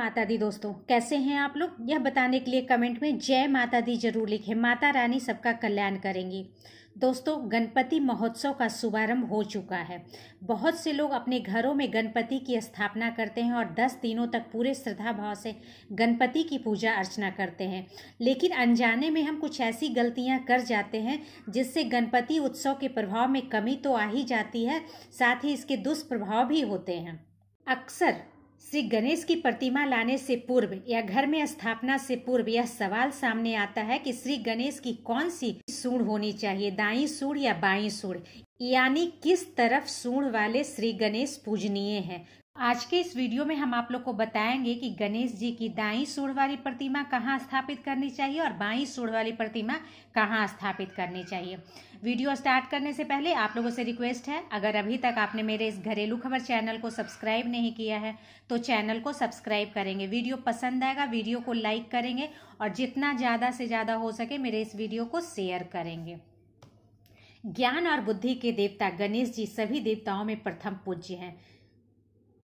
माता दी दोस्तों, कैसे हैं आप लोग? यह बताने के लिए कमेंट में जय माता दी जरूर लिखें। माता रानी सबका कल्याण करेंगी। दोस्तों, गणपति महोत्सव का शुभारंभ हो चुका है। बहुत से लोग अपने घरों में गणपति की स्थापना करते हैं और 10 दिनों तक पूरे श्रद्धा भाव से गणपति की पूजा अर्चना करते हैं, लेकिन अनजाने में हम कुछ ऐसी गलतियां कर जाते हैं जिससे गणपति उत्सव के प्रभाव में कमी तो आ ही जाती है, साथ ही इसके दुष्प्रभाव भी होते हैं। अक्सर श्री गणेश की प्रतिमा लाने से पूर्व या घर में स्थापना से पूर्व यह सवाल सामने आता है कि श्री गणेश की कौन सी सूंड होनी चाहिए, दाईं सूंड या बाईं सूंड, यानी किस तरफ सूंड वाले श्री गणेश पूजनीय हैं। आज के इस वीडियो में हम आप लोग को बताएंगे कि गणेश जी की दाईं सूंड वाली प्रतिमा कहाँ स्थापित करनी चाहिए और बाईं सूंड वाली प्रतिमा कहाँ स्थापित करनी चाहिए। वीडियो स्टार्ट करने से पहले आप लोगों से रिक्वेस्ट है, अगर अभी तक आपने मेरे इस घरेलू खबर चैनल को सब्सक्राइब नहीं किया है तो चैनल को सब्सक्राइब करेंगे। वीडियो पसंद आएगा, वीडियो को लाइक करेंगे और जितना ज़्यादा से ज़्यादा हो सके मेरे इस वीडियो को शेयर करेंगे। ज्ञान और बुद्धि के देवता गणेश जी सभी देवताओं में प्रथम पूज्य हैं।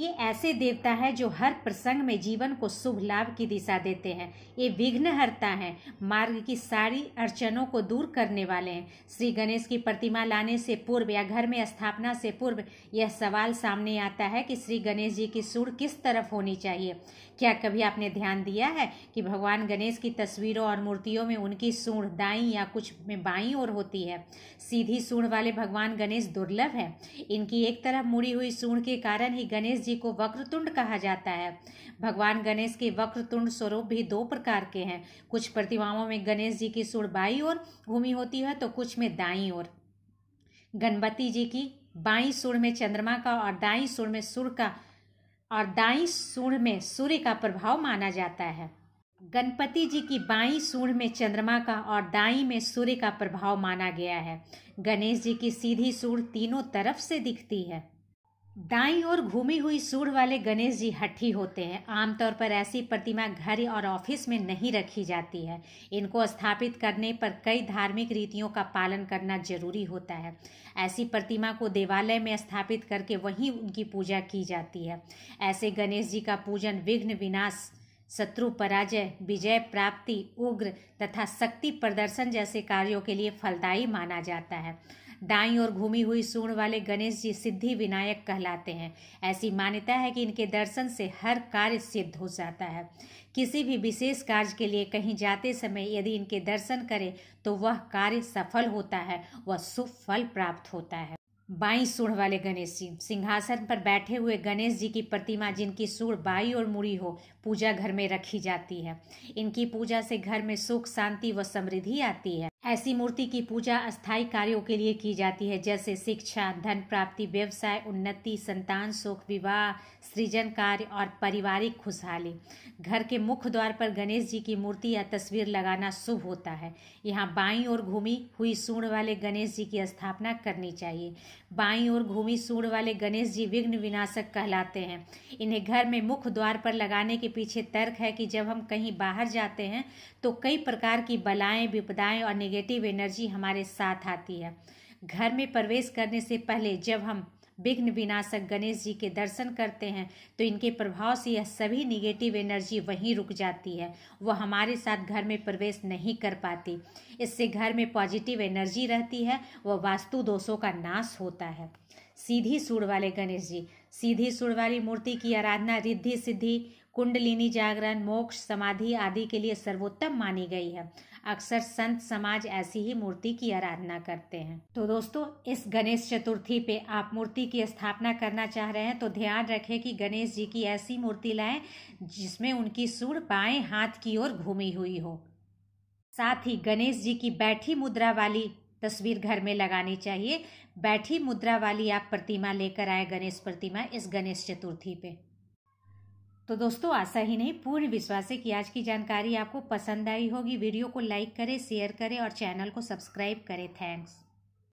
ये ऐसे देवता है जो हर प्रसंग में जीवन को शुभ लाभ की दिशा देते हैं। ये विघ्नहर्ता हैं, मार्ग की सारी अड़चनों को दूर करने वाले हैं। श्री गणेश की प्रतिमा लाने से पूर्व या घर में स्थापना से पूर्व यह सवाल सामने आता है कि श्री गणेश जी की सूंड किस तरफ होनी चाहिए। क्या कभी आपने ध्यान दिया है कि भगवान गणेश की तस्वीरों और मूर्तियों में उनकी सूंड दाईं या कुछ में बाईं ओर होती है। सीधी सूंड वाले भगवान गणेश दुर्लभ है। इनकी एक तरफ मुड़ी हुई सूंड के कारण ही गणेश जी को वक्रतुंड कहा जाता है। भगवान गणेश के वक्रतुंड स्वरूप भी दो प्रकार के हैं। कुछ प्रतिमाओं में गणेश जी की सूंड बाईं ओर घूमी होती है तो कुछ में दाईं ओर। गणपति जी की बाईं सूंड में चंद्रमा का और दाईं सूंड में सूर्य का प्रभाव माना जाता है। गणपति जी की बाईं सूंड में चंद्रमा का और दाईं में सूर्य का प्रभाव माना गया है। गणेश जी की सीधी सूंड तीनों तरफ से दिखती है। दाईं ओर घूमी हुई सूंड वाले गणेश जी हठी होते हैं। आमतौर पर ऐसी प्रतिमा घर और ऑफिस में नहीं रखी जाती है। इनको स्थापित करने पर कई धार्मिक रीतियों का पालन करना जरूरी होता है। ऐसी प्रतिमा को देवालय में स्थापित करके वहीं उनकी पूजा की जाती है। ऐसे गणेश जी का पूजन विघ्न विनाश, शत्रु पराजय, विजय प्राप्ति, उग्र तथा शक्ति प्रदर्शन जैसे कार्यों के लिए फलदायी माना जाता है। दाईं ओर घूमी हुई सूंड वाले गणेश जी सिद्धि विनायक कहलाते हैं। ऐसी मान्यता है कि इनके दर्शन से हर कार्य सिद्ध हो जाता है। किसी भी विशेष कार्य के लिए कहीं जाते समय यदि इनके दर्शन करें तो वह कार्य सफल होता है, वह शुभ फल प्राप्त होता है। बाईं सूंड वाले गणेश जी सिंहासन पर बैठे हुए गणेश जी की प्रतिमा जिनकी सूंड बाईं ओर मुड़ी हो पूजा घर में रखी जाती है। इनकी पूजा से घर में सुख, शांति व समृद्धि आती है। ऐसी मूर्ति की पूजा अस्थायी कार्यों के लिए की जाती है, जैसे शिक्षा, धन प्राप्ति, व्यवसाय उन्नति, संतान सुख, विवाह, सृजन कार्य और पारिवारिक खुशहाली। घर के मुख्य द्वार पर गणेश जी की मूर्ति या तस्वीर लगाना शुभ होता है। यहाँ बाईं ओर घूमी हुई सूंड वाले गणेश जी की स्थापना करनी चाहिए। बाईं ओर घूमी सूंड वाले गणेश जी विघ्न विनाशक कहलाते हैं। इन्हें घर में मुख्य द्वार पर लगाने के पीछे तर्क है कि जब हम कहीं बाहर जाते हैं तो कई प्रकार की बलाएं, विपदाएं और नेगेटिव एनर्जी हमारे साथ आती है। घर में प्रवेश करने से पहले जब हम विघ्न विनाशक गणेश जी के दर्शन करते हैं तो इनके प्रभाव से यह सभी निगेटिव एनर्जी वहीं रुक जाती है, वह हमारे साथ घर में प्रवेश नहीं कर पाती। इससे घर में पॉजिटिव एनर्जी रहती है, वह वास्तु दोषों का नाश होता है। सीधी सूंड वाले गणेश जी सीधी सूंड वाली मूर्ति की आराधना रिद्धि सिद्धि, कुंडलिनी जागरण, मोक्ष, समाधि आदि के लिए सर्वोत्तम मानी गई है। अक्सर संत समाज ऐसी ही मूर्ति की आराधना करते हैं। तो दोस्तों, इस गणेश चतुर्थी पे आप मूर्ति की स्थापना करना चाह रहे हैं तो ध्यान रखें कि गणेश जी की ऐसी मूर्ति लाएं जिसमें उनकी सूंड बाएं हाथ की ओर घूमी हुई हो। साथ ही गणेश जी की बैठी मुद्रा वाली तस्वीर घर में लगानी चाहिए। बैठी मुद्रा वाली आप प्रतिमा लेकर आए, गणेश प्रतिमा, इस गणेश चतुर्थी पे। तो दोस्तों, आशा ही नहीं, पूर्ण विश्वास है कि आज की जानकारी आपको पसंद आई होगी। वीडियो को लाइक करें, शेयर करें और चैनल को सब्सक्राइब करें। थैंक्स।